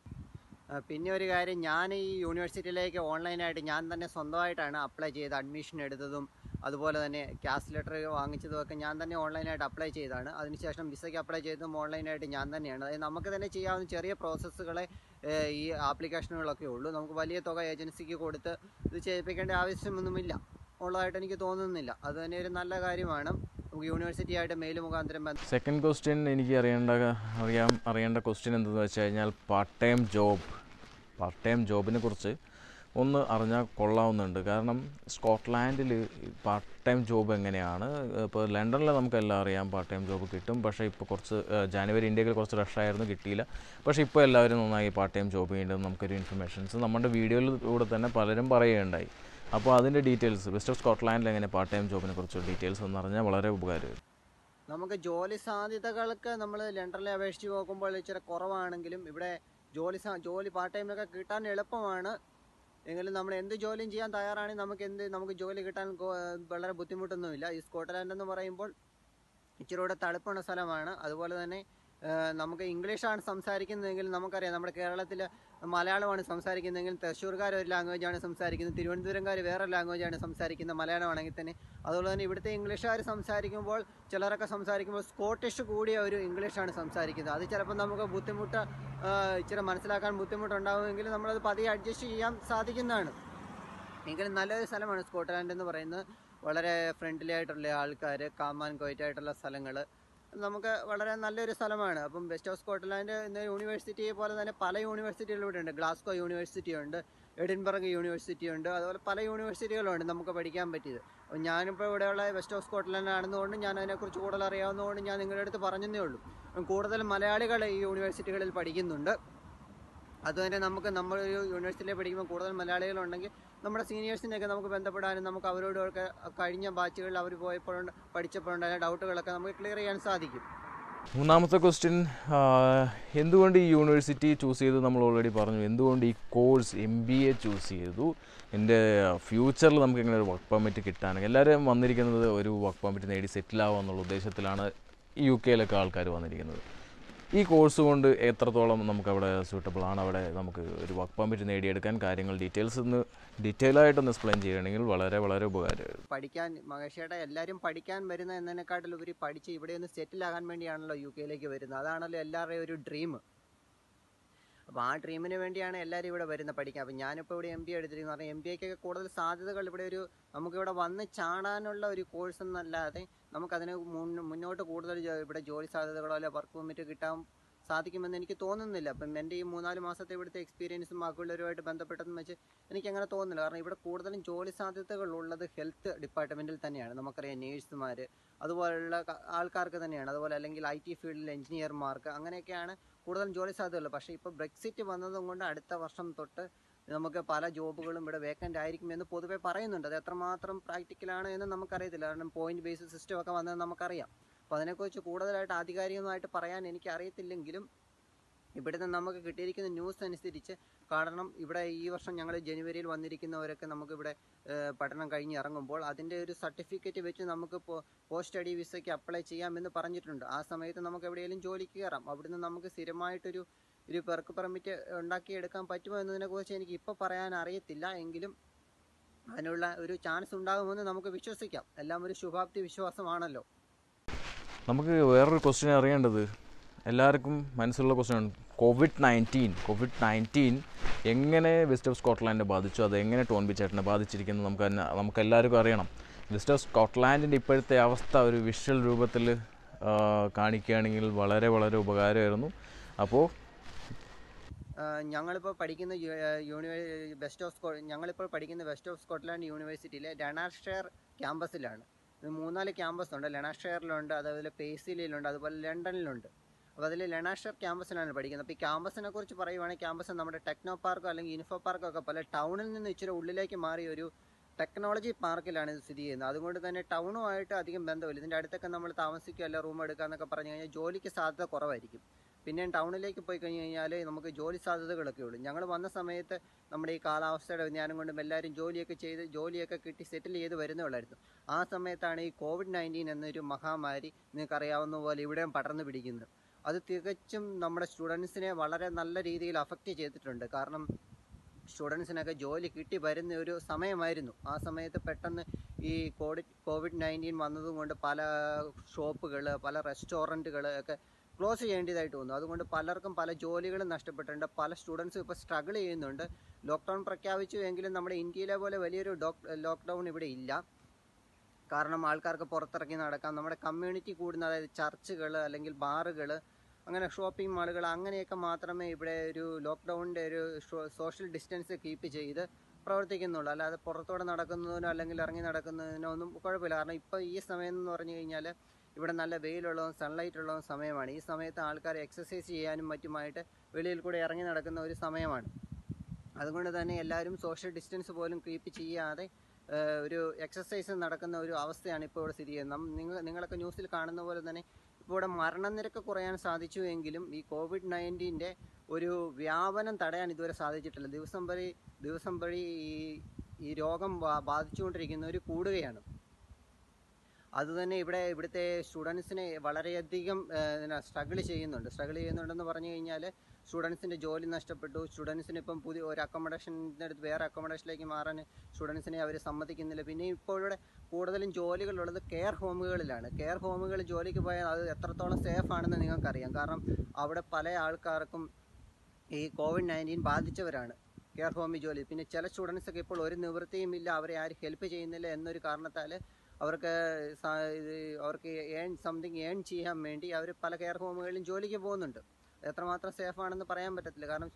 പിന്നെ ഒരു കാര്യം ഞാൻ ഈ യൂണിവേഴ്സിറ്റിയിലേക്ക് ഓൺലൈനായിട്ട് ഞാൻ തന്നെ സ്വന്തമായിട്ടാണ് അപ്ലൈ ചെയ്ത് അഡ്മിഷൻ എടുത്തതും അതുപോലെ തന്നെ ക്യാഷ് ലെറ്റർ വാങ്ങിച്ചതുമൊക്കെ ഞാൻ തന്നെ ഓൺലൈനായിട്ട് അപ്ലൈ ചെയ്താണ് അതിനുശേഷം വിസയ്ക്ക് അപ്ലൈ ചെയ്തതും ഓൺലൈനായിട്ട് ഞാൻ തന്നെയാണ് അതായത് നമുക്ക് തന്നെ ചെയ്യാവുന്ന ചെറിയ പ്രോസസ്സുകളെ ഈ ആപ്ലിക്കേഷനുകളൊക്കെ ഉള്ളൂ നമുക്ക് വലിയ തുക ഏജൻസിക്ക് കൊടുത്ത് ഇത് ചെയ്യിപ്പിക്കേണ്ട ആവശ്യമൊന്നുമില്ല ഉള്ളതായിട്ട് എനിക്ക് തോന്നുന്നില്ല അത് തന്നെ ഒരു നല്ല കാര്യമാണ് നമുക്ക് യൂണിവേഴ്സിറ്റിയായിട്ട് മെയിൽ മുഖാന്തരം സെക്കൻഡ് ക്വസ്റ്റ്യൻ എനിക്ക് അറിയേണ്ട ക്വസ്റ്റ്യൻ എന്തെന്ന് വെച്ച് കഴിഞ്ഞാൽ പാർട്ട് ടൈം ജോബിനെ കുറിച്ച് ഒന്ന് അറിഞ്ഞാൽ കൊള്ളാവുന്നുണ്ട് കാരണം സ്കോട്ട്ലാൻഡിൽ പാർട്ട് ടൈം ജോബ് എങ്ങനെയാണ് ഇപ്പോൾ ലണ്ടനിൽ നമുക്കെല്ലാം അറിയാം പാർട്ട് ടൈം ജോബ് കിട്ടും പക്ഷേ ഇപ്പോൾ കുറച്ച് ജാനുവരി ഇന്ത്യയിൽ കുറച്ച് റഷായിരുന്നു കിട്ടിയില്ല പക്ഷേ ഇപ്പോൾ എല്ലാവരും നന്നായി പാർട്ട് ടൈം ജോബ് ചെയ്യേണ്ടത് നമുക്കൊരു ഇൻഫർമേഷൻസ് നമ്മുടെ വീഡിയോയിലൂടെ തന്നെ പലരും പറയുകയുണ്ടായി അപ്പോൾ അതിൻ്റെ ഡീറ്റെയിൽസ് വെസ്റ്റ് ഓഫ് സ്കോട്ട്ലാൻഡിൽ എങ്ങനെ പാർട്ട് ടൈം ജോബിനെ കുറിച്ച് ഡീറ്റെയിൽസ് ഒന്ന് അറിഞ്ഞാൽ വളരെ ഉപകാരമായിരുന്നു നമുക്ക് ജോലി സാധ്യതകളൊക്കെ നമ്മൾ ലണ്ടനിലെ അപേക്ഷിച്ച് നോക്കുമ്പോൾ ഇച്ചിരി കുറവാണെങ്കിലും ഇവിടെ ജോലി പാർട്ട് ടൈമൊക്കെ കിട്ടാൻ എളുപ്പമാണ്. എങ്കിലും നമ്മൾ എന്ത് ജോലിയും ചെയ്യാൻ തയ്യാറാണെങ്കിൽ നമുക്ക് ജോലി കിട്ടാൻ വളരെ ബുദ്ധിമുട്ടൊന്നുമില്ല. ഈ സ്കോട്ട്ലാൻഡ് എന്ന് പറയുമ്പോൾ ഇച്ചിരി കൂടെ തണുപ്പുള്ള സ്ഥലമാണ്. അതുപോലെ തന്നെ നമുക്ക് ഇംഗ്ലീഷാണ് സംസാരിക്കുന്നതെങ്കിൽ നമുക്കറിയാം നമ്മുടെ കേരളത്തിൽ മലയാളമാണ് സംസാരിക്കുന്നതെങ്കിൽ തൃശ്ശൂർക്കാർ ഒരു ലാംഗ്വേജാണ് സംസാരിക്കുന്നത്, തിരുവനന്തപുരംകാർ വേറെ ലാംഗ്വേജാണ് സംസാരിക്കുന്നത് മലയാളമാണെങ്കിൽ തന്നെ. അതുപോലെ തന്നെ ഇവിടുത്തെ ഇംഗ്ലീഷുകാർ സംസാരിക്കുമ്പോൾ ചിലരൊക്കെ സംസാരിക്കുമ്പോൾ സ്കോട്ടിഷ് കൂടിയ ഒരു ഇംഗ്ലീഷാണ് സംസാരിക്കുന്നത്. അത് ചിലപ്പോൾ നമുക്ക് ഇച്ചിരി മനസ്സിലാക്കാൻ ബുദ്ധിമുട്ടുണ്ടാവുമെങ്കിൽ നമ്മളത് പതിയെ അഡ്ജസ്റ്റ് ചെയ്യാൻ സാധിക്കുന്നതാണ്. എങ്കിലും നല്ലൊരു സ്ഥലമാണ് സ്കോട്ട്ലാൻഡ് എന്ന് പറയുന്നത്. വളരെ ഫ്രണ്ട്ലി ആയിട്ടുള്ള ആൾക്കാർ, കാം ആൻഡ് ക്വയറ്റ് ആയിട്ടുള്ള സ്ഥലങ്ങൾ, നമുക്ക് വളരെ നല്ലൊരു സ്ഥലമാണ്. അപ്പം വെസ്റ്റ് ഓഫ് സ്കോട്ട്ലാൻഡ് എന്ന യൂണിവേഴ്സിറ്റി പോലെ തന്നെ പല യൂണിവേഴ്സിറ്റികൾ ഇവിടെ ഉണ്ട്. ഗ്ലാസ്കോ യൂണിവേഴ്സിറ്റി ഉണ്ട്, എഡിൻബർഗ് യൂണിവേഴ്സിറ്റി ഉണ്ട്, അതുപോലെ പല യൂണിവേഴ്സിറ്റികളുണ്ട് നമുക്ക് പഠിക്കാൻ പറ്റിയത്. അപ്പം ഞാനിപ്പോൾ ഇവിടെയുള്ള വെസ്റ്റ് ഓഫ് സ്കോട്ട്ലാൻഡ് ആണെന്നുകൊണ്ട് ഞാൻ അതിനെക്കുറിച്ച് കൂടുതൽ അറിയാവുന്നതുകൊണ്ട് ഞാൻ നിങ്ങളുടെ അടുത്ത് പറഞ്ഞതേ ഉള്ളൂ. കൂടുതൽ മലയാളികൾ ഈ യൂണിവേഴ്സിറ്റികളിൽ പഠിക്കുന്നുണ്ട്. അതുതന്നെ നമ്മളൊരു യൂണിവേഴ്സിറ്റിയിൽ പഠിക്കുമ്പോൾ കൂടുതൽ മലയാളികളുണ്ടെങ്കിൽ നമ്മുടെ സീനിയേഴ്സിനെയൊക്കെ നമുക്ക് ബന്ധപ്പെടാനും നമുക്ക് അവരോടൊക്കെ കഴിഞ്ഞ ബാച്ചുകളിൽ അവർ പോയപ്പോഴുണ്ട് പഠിച്ചപ്പോഴുണ്ടായ ഡൗട്ടുകളൊക്കെ നമുക്ക് ക്ലിയർ ചെയ്യാൻ സാധിക്കും. മൂന്നാമത്തെ ക്വസ്റ്റ്യൻ, എന്തുകൊണ്ട് ഈ യൂണിവേഴ്സിറ്റി ചൂസ് ചെയ്തു? നമ്മൾ ഓൾറെഡി പറഞ്ഞു എന്തുകൊണ്ട് ഈ കോഴ്സ് MBA ചൂസ് ചെയ്തു. എൻ്റെ ഫ്യൂച്ചറിൽ നമുക്ക് എങ്ങനെ ഒരു വർക്ക് പെർമിറ്റ് കിട്ടാനും, എല്ലാവരും വന്നിരിക്കുന്നത് ഒരു വർക്ക് പെർമിറ്റ് നേടി സെറ്റിലാവുക എന്നുള്ള ഉദ്ദേശത്തിലാണ് UK ആൾക്കാർ വന്നിരിക്കുന്നത്. ഈ കോഴ്സ് കൊണ്ട് എത്രത്തോളം നമുക്കവിടെ സ്യൂട്ടബിൾ ആണ്, അവിടെ നമുക്ക് ഒരു വർക്ക് പെർമിറ്റ് നേടിയെടുക്കാൻ കാര്യങ്ങൾ ഡീറ്റെയിലായിട്ടൊന്ന് എക്സ്പ്ലെയിൻ ചെയ്യണമെങ്കിൽ വളരെ വളരെ ഉപകാരമായിരുന്നു. പഠിക്കാൻ മഹേഷേട്ട എല്ലാവരും പഠിക്കാൻ വരുന്ന എന്നതിനെക്കാട്ടിൽ ഒരു പഠിച്ച് ഇവിടെ ഒന്ന് സെറ്റിലാകാൻ വേണ്ടിയാണല്ലോ UK വരുന്നത്. അതാണല്ലോ എല്ലാവരുടെയും ഒരു ഡ്രീം. അപ്പോൾ ആ ഡ്രീമിന് വേണ്ടിയാണ് എല്ലാവരും ഇവിടെ വരുന്നത് പഠിക്കാൻ. അപ്പോൾ ഞാനിപ്പോൾ ഇവിടെ MBA എടുത്തിരിക്കുന്നു. കാരണം MBAക്കൊക്കെ കൂടുതൽ സാധ്യതകൾ ഇവിടെ നമുക്കിവിടെ വന്ന് ചാടാനുള്ള ഒരു കോഴ്സ് എന്നല്ലാതെ നമുക്കതിന് മുന്നോട്ട് കൂടുതൽ ഇവിടെ ജോലി സാധ്യതകളോ അല്ല വർക്ക് പെർമിറ്റ് കിട്ടാൻ സാധിക്കുമെന്ന് എനിക്ക് തോന്നുന്നില്ല. അപ്പം എൻ്റെ ഈ 3-4 മാസത്തെ ഇവിടുത്തെ എക്സ്പീരിയൻസും ബാക്കിയുള്ളവരുമായിട്ട് ബന്ധപ്പെട്ടതെന്ന് വെച്ച് എനിക്കങ്ങനെ തോന്നുന്നില്ല. കാരണം ഇവിടെ കൂടുതലും ജോലി സാധ്യതകളുള്ളത് ഹെൽത്ത് ഡിപ്പാർട്ട്മെൻറ്റിൽ തന്നെയാണ്. നമുക്കറിയാം നേഴ്സുമാർ അതുപോലെയുള്ള ആൾക്കാർക്ക് തന്നെയാണ്, അതുപോലെ അല്ലെങ്കിൽ IT ഫീൽഡിൽ എഞ്ചിനീയർമാർക്ക്, അങ്ങനെയൊക്കെയാണ് കൂടുതലും ജോലി സാധ്യതയുള്ളത്. പക്ഷേ ഇപ്പോൾ ബ്രെക്സിറ്റ് വന്നതും കൊണ്ട് അടുത്ത വർഷം തൊട്ട് നമുക്ക് പല ജോബുകളും ഇവിടെ വേക്കൻ്റ് ആയിരിക്കുമെന്ന് പൊതുവെ പറയുന്നുണ്ട്. അത് എത്രമാത്രം പ്രാക്ടിക്കലാണ് എന്ന് നമുക്കറിയത്തില്ല. കാരണം പോയിൻ്റ് ബേസ് സിസ്റ്റമൊക്കെ വന്നത് നമുക്കറിയാം. അപ്പോൾ അതിനെക്കുറിച്ച് കൂടുതലായിട്ട് ആധികാരികമായിട്ട് പറയാൻ എനിക്കറിയത്തില്ലെങ്കിലും ഇവിടുന്ന് നമുക്ക് കിട്ടിയിരിക്കുന്ന ന്യൂസ് അനുസരിച്ച്, കാരണം ഇവിടെ ഈ വർഷം ഞങ്ങൾ ജനുവരിയിൽ വന്നിരിക്കുന്നവരൊക്കെ നമുക്കിവിടെ പഠനം കഴിഞ്ഞ് ഇറങ്ങുമ്പോൾ അതിൻ്റെ ഒരു സർട്ടിഫിക്കറ്റ് വെച്ച് നമുക്ക് പോസ്റ്റ് സ്റ്റഡി വിസയ്ക്ക് അപ്ലൈ ചെയ്യാമെന്ന് പറഞ്ഞിട്ടുണ്ട്. ആ സമയത്ത് നമുക്ക് എവിടെയെങ്കിലും ജോലിക്ക് കയറാം. അവിടുന്ന് നമുക്ക് സ്ഥിരമായിട്ടൊരു വർക്ക് പെർമിറ്റ് ഉണ്ടാക്കിയെടുക്കാൻ പറ്റുമോ എന്നതിനെക്കുറിച്ച് എനിക്ക് ഇപ്പോൾ പറയാൻ അറിയത്തില്ല. എങ്കിലും അതിനുള്ള ഒരു ചാൻസ് ഉണ്ടാകുമെന്ന് നമുക്ക് വിശ്വസിക്കാം. എല്ലാം ഒരു ശുഭാപ്തി വിശ്വാസമാണല്ലോ. നമുക്ക് വേറൊരു ക്വസ്റ്റ്യൻ അറിയേണ്ടത് എല്ലാവർക്കും മനസ്സിലുള്ള ക്വസ്റ്റ്യനാണ്, കോവിഡ് 19 എങ്ങനെ വെസ്റ്റ് ഓഫ് സ്കോട്ട്ലാൻഡിനെ ബാധിച്ചു, അത് എങ്ങനെ ടോൺബി ചേട്ടനെ ബാധിച്ചിരിക്കുന്നു നമുക്കെല്ലാവർക്കും അറിയണം. വെസ്റ്റ് ഓഫ് സ്കോട്ട്ലാൻഡിൻ്റെ ഇപ്പോഴത്തെ അവസ്ഥ ഒരു വിഷ്വൽ രൂപത്തിൽ കാണിക്കുകയാണെങ്കിൽ വളരെ വളരെ ഉപകാരമായിരുന്നു. അപ്പോൾ ഞങ്ങളിപ്പോൾ പഠിക്കുന്ന വെസ്റ്റ് ഓഫ് സ്കോട്ട്ലാൻഡ് യൂണിവേഴ്സിറ്റിയിലെ ലനാഷെയർ ക്യാമ്പസിലാണ്. 3-4 ക്യാമ്പസുണ്ട്. ലനാഷെയറിലുണ്ട്, അതേപോലെ പേസിലിയിലുണ്ട്, അതുപോലെ ലണ്ടനിലുണ്ട്. അപ്പോൾ അതിൽ ലനാഷെയർ ക്യാമ്പസിലാണ് പഠിക്കുന്നത്. അപ്പോൾ ഈ ക്യാമ്പസിനെ കുറിച്ച് പറയുവാണെങ്കിൽ ക്യാമ്പസ് നമ്മുടെ ടെക്നോ പാർക്കോ അല്ലെങ്കിൽ ഇൻഫോ പാർക്കോ ഒക്കെ പോലെ ടൗണിൽ നിന്ന് ഇച്ചിരി ഉള്ളിലേക്ക് മാറി ഒരു ടെക്നോളജി പാർക്കിലാണ് ഇത് സ്ഥിതി ചെയ്യുന്നത്. അതുകൊണ്ട് തന്നെ ടൗണുമായിട്ട് അധികം ബന്ധമില്ല. ഇതിൻ്റെ അടുത്തൊക്കെ നമ്മൾ താമസിക്കുക അല്ല റൂം എടുക്കുക എന്നൊക്കെ പറഞ്ഞു കഴിഞ്ഞാൽ ജോലിക്ക് സാധ്യത കുറവായിരിക്കും. പിന്നെ ടൗണിലേക്ക് പോയി കഴിഞ്ഞ് കഴിഞ്ഞാൽ നമുക്ക് ജോലി സാധ്യതകളൊക്കെ ഉള്ളൂ. ഞങ്ങൾ വന്ന സമയത്ത് നമ്മുടെ ഈ കാലാവസ്ഥയുടെ വ്യതിയാനം കൊണ്ടും എല്ലാവരും ജോലിയൊക്കെ കിട്ടി സെറ്റിൽ ചെയ്ത് വരുന്നുള്ളായിരുന്നു. ആ സമയത്താണ് ഈ കോവിഡ്-19 എന്നൊരു മഹാമാരി നിങ്ങൾക്കറിയാവുന്ന പോലെ ഇവിടെയും പടർന്നു പിടിക്കുന്നത്. അത് തികച്ചും നമ്മുടെ സ്റ്റുഡൻസിനെ വളരെ നല്ല രീതിയിൽ അഫക്റ്റ് ചെയ്തിട്ടുണ്ട്. കാരണം സ്റ്റുഡൻസിനൊക്കെ ജോലി കിട്ടി വരുന്ന ഒരു സമയമായിരുന്നു. ആ സമയത്ത് പെട്ടെന്ന് ഈ കോവിഡ്-19 വന്നതുകൊണ്ട് പല ഷോപ്പുകൾ, പല റെസ്റ്റോറൻറ്റുകൾ ഒക്കെ ക്ലോസ് ചെയ്യേണ്ടതായിട്ട് വന്നു. അതുകൊണ്ട് പലർക്കും പല ജോലികളും നഷ്ടപ്പെട്ടിട്ടുണ്ട്. പല സ്റ്റുഡൻസും ഇപ്പോൾ സ്ട്രഗിൾ ചെയ്യുന്നുണ്ട്. ലോക്ക്ഡൗൺ പ്രഖ്യാപിച്ചു എങ്കിലും നമ്മുടെ ഇന്ത്യയിലെ പോലെ വലിയൊരു ലോക്ക്ഡൗൺ ഇവിടെ ഇല്ല. കാരണം ആൾക്കാർക്ക് പുറത്തിറങ്ങി നടക്കാം. നമ്മുടെ കമ്മ്യൂണിറ്റി കൂടുന്ന, അതായത് ചർച്ചുകൾ അല്ലെങ്കിൽ ബാറുകൾ, അങ്ങനെ ഷോപ്പിംഗ് മാളുകൾ, അങ്ങനെയൊക്കെ മാത്രമേ ഇവിടെ ഒരു ലോക്ക്ഡൗണിൻ്റെ ഒരു സോഷ്യൽ ഡിസ്റ്റൻസ് കീപ്പ് ചെയ്ത് പ്രവർത്തിക്കുന്നുള്ളൂ. അല്ലാതെ പുറത്തോടെ നടക്കുന്നതിനോ അല്ലെങ്കിൽ ഇറങ്ങി നടക്കുന്നതിനോ ഒന്നും കുഴപ്പമില്ല. കാരണം ഇപ്പോൾ ഈ സമയം എന്ന് പറഞ്ഞു കഴിഞ്ഞാൽ ഇവിടെ നല്ല വെയിലുള്ളതും സൺലൈറ്റ് ഉള്ളതും സമയമാണ്. ഈ സമയത്ത് ആൾക്കാർ എക്സസൈസ് ചെയ്യാനും മറ്റുമായിട്ട് വെളിയിൽ കൂടെ ഇറങ്ങി നടക്കുന്ന ഒരു സമയമാണ്. അതുകൊണ്ട് തന്നെ എല്ലാവരും സോഷ്യൽ ഡിസ്റ്റൻസ് പോലും കീപ്പ് ചെയ്യാതെ ഒരു എക്സർസൈസ് നടക്കുന്ന ഒരു അവസ്ഥയാണ് ഇപ്പോൾ ഇവിടെ സ്ഥിതി ചെയ്യുന്നത്. നിങ്ങളൊക്കെ ന്യൂസിൽ കാണുന്ന പോലെ തന്നെ ഇപ്പോൾ ഇവിടെ മരണനിരക്ക് കുറയാൻ സാധിച്ചു എങ്കിലും ഈ COVID-19-ന്റെ ഒരു വ്യാപനം തടയാൻ ഇതുവരെ സാധിച്ചിട്ടില്ല. ദിവസം വഴി ഈ രോഗം ബാധിച്ചുകൊണ്ടിരിക്കുന്നവർ കൂടുകയാണ്. അതുതന്നെ ഇവിടുത്തെ സ്റ്റുഡൻസിനെ വളരെയധികം സ്ട്രഗിൾ ചെയ്യുന്നുണ്ടെന്ന് പറഞ്ഞു കഴിഞ്ഞാൽ സ്റ്റുഡൻസിൻ്റെ ജോലി നഷ്ടപ്പെട്ടു. സ്റ്റുഡൻസിന് ഇപ്പം പുതിയ ഒരു അക്കോമഡേഷൻ്റെ അടുത്ത് വേറെ അക്കോമഡേഷനിലേക്ക് മാറാൻ സ്റ്റുഡൻസിനെ അവർ സമ്മതിക്കുന്നില്ല. പിന്നെ ഇപ്പോൾ ഇവിടെ കൂടുതലും ജോലികളുള്ളത് കെയർ ഹോമുകളിലാണ്. കെയർ ഹോമുകളിൽ ജോലിക്ക് പോയാൽ അത് എത്രത്തോളം സേഫ് ആണെന്ന് നിങ്ങൾക്കറിയാം. കാരണം അവിടെ പല ആൾക്കാർക്കും ഈ COVID-19 ബാധിച്ചവരാണ് കെയർ ഹോമിൽ ജോലി. പിന്നെ ചില സ്റ്റുഡൻസൊക്കെ ഇപ്പോൾ ഒരു നിവൃത്തിയും ഇല്ല, അവരെ ആരും ഹെൽപ്പ് ചെയ്യുന്നില്ല എന്നൊരു കാരണത്താൽ അവർക്ക് ഏൺ ചെയ്യാൻ വേണ്ടി അവർ പല കെയർ ഹോമുകളിലും ജോലിക്ക് പോകുന്നുണ്ട്. എത്രമാത്രം സേഫാണെന്ന് പറയാൻ പറ്റത്തില്ല. കാരണം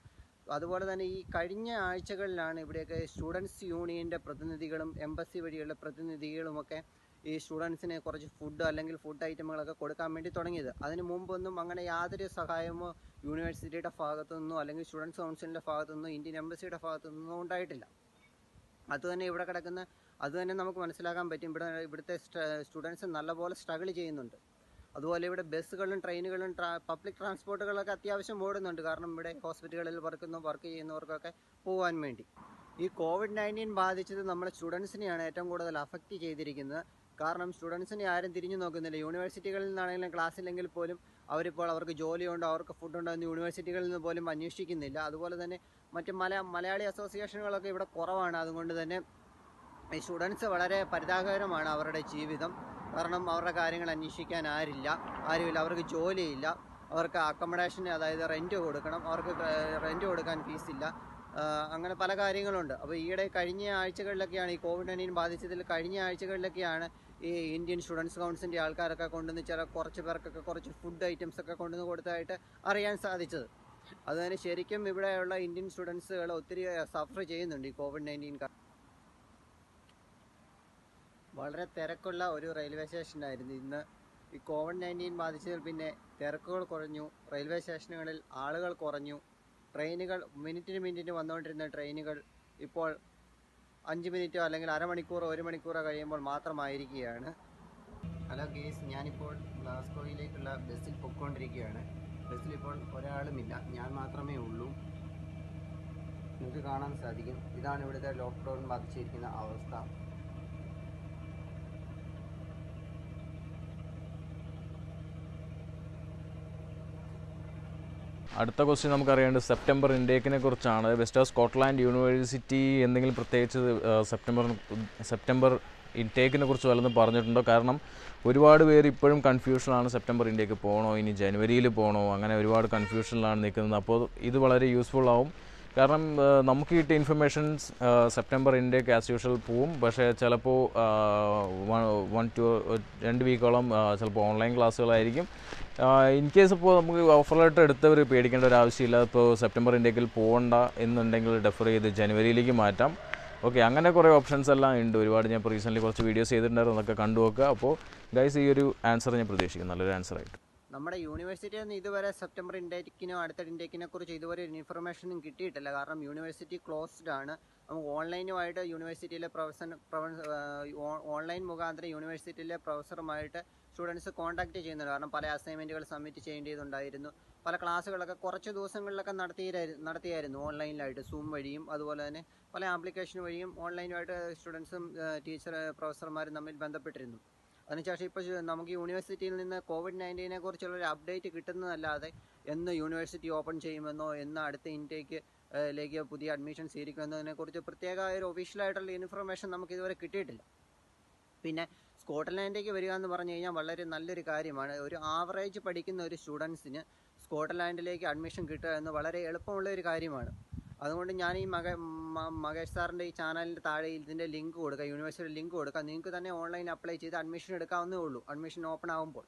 അതുപോലെ തന്നെ ഈ കഴിഞ്ഞ ആഴ്ചകളിലാണ് ഇവിടെയൊക്കെ സ്റ്റുഡൻസ് യൂണിയൻ്റെ പ്രതിനിധികളും എംബസി വഴിയുള്ള പ്രതിനിധികളുമൊക്കെ ഈ സ്റ്റുഡൻസിന് കുറച്ച് ഫുഡ് അല്ലെങ്കിൽ ഫുഡ് ഐറ്റമുകളൊക്കെ കൊടുക്കാൻ വേണ്ടി തുടങ്ങിയത്. അതിന് മുമ്പൊന്നും അങ്ങനെ യാതൊരു സഹായമോ യൂണിവേഴ്സിറ്റിയുടെ ഭാഗത്തുനിന്നോ അല്ലെങ്കിൽ സ്റ്റുഡൻസ് കൗൺസിലിൻ്റെ ഭാഗത്തുനിന്നോ ഇന്ത്യൻ എംബസിയുടെ ഭാഗത്തുനിന്നോ ഉണ്ടായിട്ടില്ല. അതുതന്നെ നമുക്ക് മനസ്സിലാക്കാൻ പറ്റും. ഇവിടുത്തെ സ്റ്റുഡൻസ് നല്ലപോലെ സ്ട്രഗിൾ ചെയ്യുന്നുണ്ട്. അതുപോലെ ഇവിടെ ബസ്സുകളും ട്രെയിനുകളും പബ്ലിക് ട്രാൻസ്പോർട്ടുകളൊക്കെ അത്യാവശ്യം ഓടുന്നുണ്ട്. കാരണം ഇവിടെ ഹോസ്പിറ്റലുകളിൽ വർക്ക് ചെയ്യുന്നവർക്കൊക്കെ പോകാൻ വേണ്ടി. ഈ COVID-19 ബാധിച്ചത് നമ്മുടെ സ്റ്റുഡൻസിനെയാണ് ഏറ്റവും കൂടുതൽ അഫക്റ്റ് ചെയ്തിരിക്കുന്നത്. കാരണം സ്റ്റുഡൻസിനെ ആരും തിരിഞ്ഞു നോക്കുന്നില്ല. യൂണിവേഴ്സിറ്റികളിൽ നിന്നാണെങ്കിലും ക്ലാസ്സില്ലെങ്കിൽ പോലും അവരിപ്പോൾ അവർക്ക് ജോലിയുണ്ടോ അവർക്ക് ഫുഡുണ്ടോ എന്ന് യൂണിവേഴ്സിറ്റികളിൽ നിന്ന് പോലും അന്വേഷിക്കുന്നില്ല. അതുപോലെ തന്നെ മറ്റ് മലയാളി അസോസിയേഷനുകളൊക്കെ ഇവിടെ കുറവാണ്. അതുകൊണ്ട് തന്നെ ഈ സ്റ്റുഡൻസ് വളരെ പരിതാപകരമാണ് അവരുടെ ജീവിതം. കാരണം അവരുടെ കാര്യങ്ങൾ അന്വേഷിക്കാൻ ആരുമില്ല. അവർക്ക് ജോലിയില്ല, അവർക്ക് അക്കോമഡേഷൻ അതായത് റെൻറ്റ് കൊടുക്കാൻ ഫീസില്ല, അങ്ങനെ പല കാര്യങ്ങളുണ്ട്. അപ്പോൾ ഈയിടെ കഴിഞ്ഞ ആഴ്ചകളിലൊക്കെയാണ് ഈ COVID-19 ബാധിച്ചതിൽ കഴിഞ്ഞ ആഴ്ചകളിലൊക്കെയാണ് ഈ ഇന്ത്യൻ സ്റ്റുഡൻസ് കൗൺസിലിൻ്റെ ആൾക്കാരൊക്കെ കൊണ്ടുവന്ന് കുറച്ച് പേർക്കൊക്കെ കുറച്ച് ഫുഡ് ഐറ്റംസൊക്കെ കൊണ്ടുവന്ന് കൊടുത്തായിട്ട് അറിയാൻ സാധിച്ചത്. അതുതന്നെ ശരിക്കും ഇവിടെയുള്ള ഇന്ത്യൻ സ്റ്റുഡൻസുകൾ ഒത്തിരി സഫർ ചെയ്യുന്നുണ്ട് ഈ COVID-19 കാരണം. വളരെ തിരക്കുള്ള ഒരു റെയിൽവേ സ്റ്റേഷനായിരുന്നു ഇന്ന്. ഈ COVID-19 ബാധിച്ചതിൽ പിന്നെ തിരക്കുകൾ കുറഞ്ഞു, റെയിൽവേ സ്റ്റേഷനുകളിൽ ആളുകൾ കുറഞ്ഞു. ട്രെയിനുകൾ മിനിറ്റിന് വന്നുകൊണ്ടിരുന്ന ട്രെയിനുകൾ ഇപ്പോൾ 5 മിനിറ്റോ അല്ലെങ്കിൽ അരമണിക്കൂറോ 1 മണിക്കൂറോ കഴിയുമ്പോൾ മാത്രമായിരിക്കുകയാണ്. ഹലോ ഗേസ്, ഞാനിപ്പോൾ ഗ്ലാസ്ഗോയിലേക്കുള്ള ബസ്സിൽ പൊയ്ക്കൊണ്ടിരിക്കുകയാണ്. ബസ്സിലിപ്പോൾ ഒരാളുമില്ല, ഞാൻ മാത്രമേ ഉള്ളൂ. നിങ്ങൾക്ക് കാണാൻ സാധിക്കും ഇതാണ് ഇവിടുത്തെ ലോക്ക്ഡൗൺ ബാധിച്ചിരിക്കുന്ന അവസ്ഥ. അടുത്ത ക്വസ്റ്റ്യൻ നമുക്കറിയേണ്ടത് സെപ്റ്റംബർ ഇൻടേക്കിനെ കുറിച്ചാണ്. വെസ്റ്റേൺ സ്കോട്ട്ലാൻഡ് യൂണിവേഴ്സിറ്റി എന്തെങ്കിലും പ്രത്യേകിച്ച് സെപ്റ്റംബർ ഇൻടേക്കിനെ കുറിച്ച് വല്ലതും പറഞ്ഞിട്ടുണ്ടോ? കാരണം ഒരുപാട് പേര് ഇപ്പോഴും കൺഫ്യൂഷനാണ്. സെപ്റ്റംബർ ഇൻടേക്ക് പോകണോ, ഇനി ജനുവരിയിൽ പോകണോ, അങ്ങനെ ഒരുപാട് കൺഫ്യൂഷനിലാണ് നിൽക്കുന്നത്. അപ്പോൾ ഇത് വളരെ യൂസ്ഫുൾ ആവും. കാരണം നമുക്ക് കിട്ടിയ informations September intake as usual പോവും. പക്ഷേ ചിലപ്പോൾ 1-2 വീക്കോളം ചിലപ്പോൾ ഓൺലൈൻ ക്ലാസ്സുകളായിരിക്കും. ഇൻ കേസ് ഇപ്പോൾ നമുക്ക് ഓഫർ ലെറ്റർ എടുത്തവർ പേടിക്കേണ്ട ഒരു ആവശ്യമില്ല. ഇപ്പോൾ സെപ്റ്റംബർ ഇൻടേക്കിൽ പോകണ്ട എന്നുണ്ടെങ്കിൽ ഡെഫർ ചെയ്ത് ജനുവരിയിലേക്ക് മാറ്റാം. ഓക്കെ, അങ്ങനെ കുറേ ഓപ്ഷൻസ് എല്ലാം ഉണ്ട്. ഒരുപാട് ഞാൻ ഇപ്പോൾ റീസെൻ്റ്ലി കുറച്ച് വീഡിയോസ് ചെയ്തിട്ടുണ്ടായിരുന്നു, അതൊക്കെ കണ്ടു നോക്കുക. അപ്പോൾ ഗൈസ്, ഈ ഒരു ആൻസർ ഞാൻ പ്രതീക്ഷിക്കും നല്ലൊരു ആൻസറായിട്ട്. നമ്മുടെ യൂണിവേഴ്സിറ്റിയിൽ നിന്ന് ഇതുവരെ സെപ്റ്റംബർ ഇൻടേക്കിനോ അടുത്ത ഇൻടേക്കിനെ കുറിച്ച് ഇതുവരെ ഒരു ഇൻഫർമേഷനും കിട്ടിയിട്ടില്ല. കാരണം യൂണിവേഴ്സിറ്റി ക്ലോസ്ഡ് ആണ്. നമുക്ക് ഓൺലൈനുമായിട്ട് യൂണിവേഴ്സിറ്റിയിലെ ഓൺലൈൻ മുഖാന്തരം യൂണിവേഴ്സിറ്റിയിലെ പ്രൊഫസറുമായിട്ട് സ്റ്റുഡൻസ് കോൺടാക്ട് ചെയ്യുന്നുണ്ട്. കാരണം പല അസൈൻമെൻറ്റുകൾ സബ്മിറ്റ് ചെയ്യേണ്ടതുണ്ടായിരുന്നു. പല ക്ലാസ്സുകളൊക്കെ കുറച്ച് ദിവസങ്ങളിലൊക്കെ നടത്തിയായിരുന്നു ഓൺലൈനിലായിട്ട്, സൂം വഴിയും അതുപോലെ തന്നെ പല ആപ്ലിക്കേഷൻ വഴിയും ഓൺലൈനുമായിട്ട് സ്റ്റുഡൻസും പ്രൊഫസർമാരും തമ്മിൽ ബന്ധപ്പെട്ടിരുന്നു. അതിനുശേഷം ഇപ്പോൾ നമുക്ക് യൂണിവേഴ്സിറ്റിയിൽ നിന്ന് COVID-19-നെ കുറിച്ചുള്ളൊരു അപ്ഡേറ്റ് കിട്ടുന്നതല്ലാതെ എന്ന് യൂണിവേഴ്സിറ്റി ഓപ്പൺ ചെയ്യുമെന്നോ എന്ന് അടുത്ത ഇൻടേക്കിലേക്ക് പുതിയ അഡ്മിഷൻ സ്വീകരിക്കുമെന്നതിനെക്കുറിച്ച് പ്രത്യേകമായ ഒരു ഒഫീഷ്യലായിട്ടുള്ള ഇൻഫർമേഷൻ നമുക്ക് ഇതുവരെ കിട്ടിയിട്ടില്ല. പിന്നെ സ്കോട്ട്ലാൻഡിലേക്ക് വരിക എന്ന് പറഞ്ഞു കഴിഞ്ഞാൽ വളരെ നല്ലൊരു കാര്യമാണ്. ഒരു ആവറേജ് പഠിക്കുന്ന ഒരു സ്റ്റുഡൻസിന് സ്കോട്ട്ലാൻഡിലേക്ക് അഡ്മിഷൻ കിട്ടുക എന്ന് വളരെ എളുപ്പമുള്ള ഒരു കാര്യമാണ്. അതുകൊണ്ട് ഞാൻ ഈ മകേഷ് സാറിൻ്റെ ഈ ചാനലിൻ്റെ താഴെ ഇതിൻ്റെ ലിങ്ക് കൊടുക്കുക, യൂണിവേഴ്സിറ്റിയുടെ ലിങ്ക് കൊടുക്കുക. നിങ്ങൾക്ക് തന്നെ ഓൺലൈൻ അപ്ലൈ ചെയ്ത് അഡ്മിഷൻ എടുക്കാവുന്നേ ഉള്ളൂ, അഡ്മിഷൻ ഓപ്പൺ ആകുമ്പോൾ.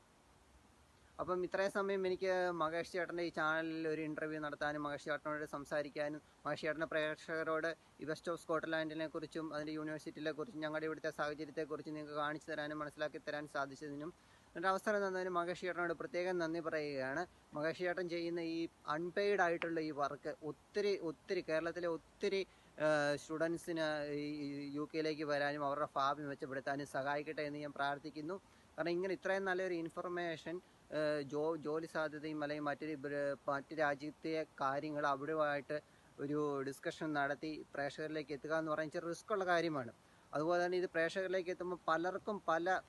അപ്പം ഇത്രയും സമയം എനിക്ക് മകേഷ് ചേട്ടൻ്റെ ഈ ചാനലിൽ ഒരു ഇൻ്റർവ്യൂ നടത്താനും മകേഷ് ചേട്ടനോട് സംസാരിക്കാനും മകേഷ് ചേട്ടൻ്റെ പ്രേക്ഷകരോട് ഈ വെസ്റ്റ് ഓഫ് സ്കോട്ട്ലാൻഡിനെ കുറിച്ചും അതിൻ്റെ യൂണിവേഴ്സിറ്റിയിലെ കുറിച്ചും ഞങ്ങളുടെ ഇവിടുത്തെ സാഹചര്യത്തെക്കുറിച്ച് നിങ്ങൾക്ക് കാണിച്ചു തരാനും മനസ്സിലാക്കി തരാൻ സാധിച്ചതിനും എൻ്റെ അവസരം തന്നതിന് മകേഷ് ചേട്ടനോട് പ്രത്യേകം നന്ദി പറയുകയാണ്. മകേഷ് ചേട്ടൻ ചെയ്യുന്ന ഈ അൺപെയ്ഡ് ആയിട്ടുള്ള ഈ വർക്ക് ഒത്തിരി കേരളത്തിലെ ഒത്തിരി സ്റ്റുഡൻസിനെ യുകെയിലേക്ക് വരാനും അവരുടെ ഫാബ് മെച്ചപ്പെടുത്താനും സഹായിക്കട്ടെ എന്ന് ഞാൻ പ്രാർത്ഥിക്കുന്നു. കാരണം ഇങ്ങനെ ഇത്രയും നല്ലൊരു ഇൻഫർമേഷൻ ജോലി സാധ്യതയും അല്ലെങ്കിൽ മറ്റ് രാജ്യത്തെ കാര്യങ്ങൾ അവിടെയായിട്ട് ഒരു ഡിസ്കഷൻ നടത്തി പ്രേക്ഷകരിലേക്ക് എത്തുക എന്ന് പറഞ്ഞാൽ ഇച്ചിരി റിസ്ക് ഉള്ള കാര്യമാണ്. അതുപോലെ തന്നെ ഇത് പ്രേക്ഷകരിലേക്ക് എത്തുമ്പോൾ പലർക്കും പല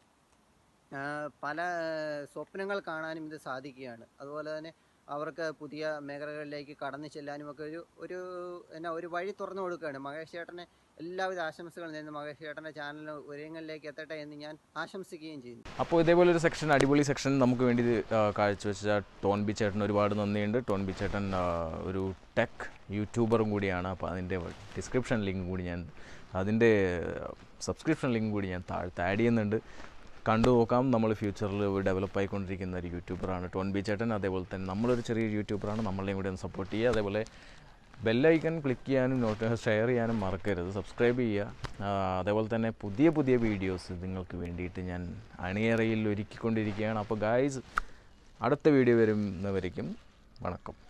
സ്വപ്നങ്ങൾ കാണാനും ഇത് സാധിക്കുകയാണ്. അതുപോലെ തന്നെ അവർക്ക് പുതിയ മേഖലകളിലേക്ക് കടന്നു ചെല്ലാനുമൊക്കെ ഒരു വഴി തുറന്നു കൊടുക്കുകയാണ്. മഹേഷ് ചേട്ടനെ എല്ലാവിധ ആശംസകളും നേരുന്നു. മഹേഷ് ചേട്ടൻ്റെ ചാനലിന് ഉയരങ്ങളിലേക്ക് എത്തട്ടെ എന്ന് ഞാൻ ആശംസിക്കുകയും ചെയ്യുന്നു. അപ്പോൾ ഇതേപോലൊരു സെക്ഷൻ, അടിപൊളി സെക്ഷൻ നമുക്ക് വേണ്ടി കാഴ്ചവെച്ച ടോൺബി ചേട്ടൻ ഒരുപാട് നന്ദിയുണ്ട്. ടോൺബി ചേട്ടൻ ഒരു ടെക് യൂട്യൂബറും കൂടിയാണ്. അപ്പോൾ അതിൻ്റെ ഡിസ്ക്രിപ്ഷൻ ലിങ്ക് കൂടി ഞാൻ സബ്സ്ക്രിപ്ഷൻ ലിങ്ക് കൂടി ഞാൻ താഴത്ത് ആഡ് ചെയ്യുന്നുണ്ട്. കണ്ടു നോക്കാം. നമ്മൾ ഫ്യൂച്ചറിൽ ഡെവലപ്പായിക്കൊണ്ടിരിക്കുന്ന ഒരു യൂട്യൂബറാണ് ടോൺബി ചേട്ടൻ. അതേപോലെ തന്നെ നമ്മളൊരു ചെറിയൊരു യൂട്യൂബറാണ്. നമ്മളെയും കൂടി ഒന്ന് സപ്പോർട്ട് ചെയ്യുക. അതേപോലെ ബെല്ലൈക്കൺ ക്ലിക്ക് ചെയ്യാനും ഷെയർ ചെയ്യാനും മറക്കരുത്. സബ്സ്ക്രൈബ് ചെയ്യുക. അതേപോലെ തന്നെ പുതിയ പുതിയ വീഡിയോസ് നിങ്ങൾക്ക് വേണ്ടിയിട്ട് ഞാൻ അണിയറയിൽ ഒരുക്കിക്കൊണ്ടിരിക്കുകയാണ്. അപ്പോൾ ഗായ്സ്, അടുത്ത വീഡിയോ വരുന്നവരേക്കും വണക്കം.